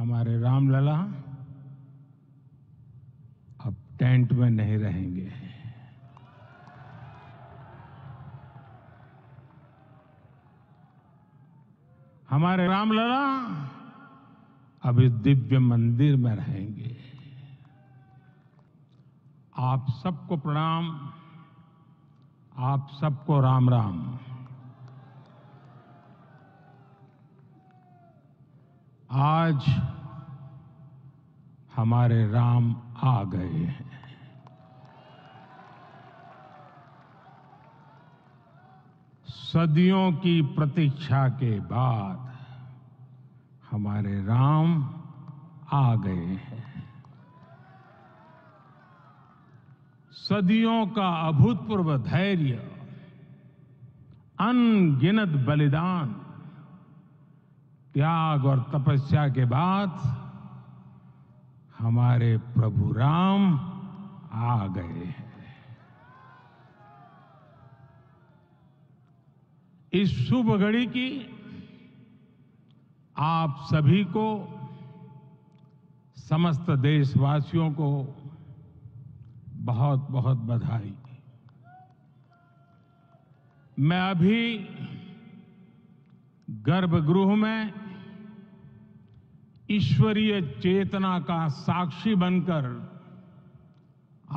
हमारे रामलला अब टेंट में नहीं रहेंगे। हमारे रामलला अब इस दिव्य मंदिर में रहेंगे। आप सबको प्रणाम, आप सबको राम राम। आज हमारे राम आ गए हैं। सदियों की प्रतीक्षा के बाद हमारे राम आ गए हैं। सदियों का अभूतपूर्व धैर्य, अनगिनत बलिदान, त्याग और तपस्या के बाद हमारे प्रभु राम आ गए हैं। इस शुभ घड़ी की आप सभी को, समस्त देशवासियों को बहुत बहुत बधाई। मैं अभी गर्भगृह में ईश्वरीय चेतना का साक्षी बनकर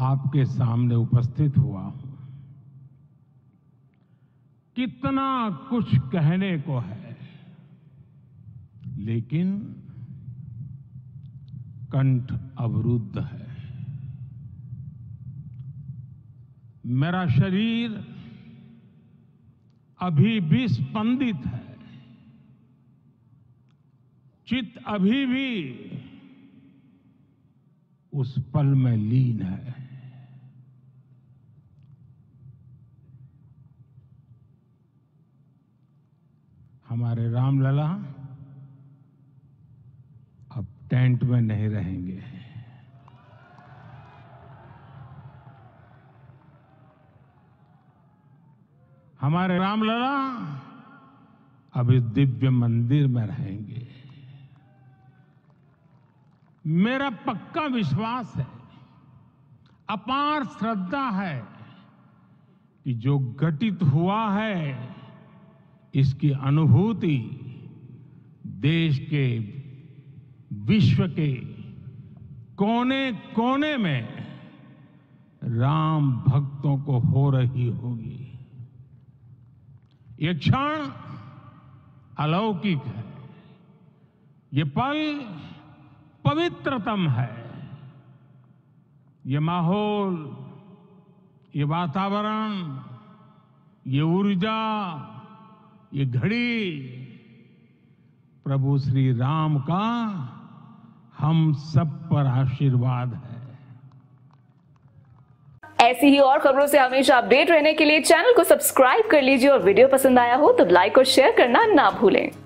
आपके सामने उपस्थित हुआ हूं। कितना कुछ कहने को है, लेकिन कंठ अवरुद्ध है। मेरा शरीर अभी भी स्पंदित है, चित्त अभी भी उस पल में लीन है। हमारे रामलला अब टेंट में नहीं रहेंगे। हमारे रामलला अब इस दिव्य मंदिर में रहेंगे। मेरा पक्का विश्वास है, अपार श्रद्धा है कि जो घटित हुआ है, इसकी अनुभूति देश के, विश्व के कोने कोने में राम भक्तों को हो रही होगी। ये क्षण अलौकिक है, ये पल पवित्रतम है, ये माहौल, ये वातावरण, ये ऊर्जा, ये घड़ी प्रभु श्री राम का हम सब पर आशीर्वाद है। ऐसी ही और खबरों से हमेशा अपडेट रहने के लिए चैनल को सब्सक्राइब कर लीजिए और वीडियो पसंद आया हो तो लाइक और शेयर करना ना भूलें।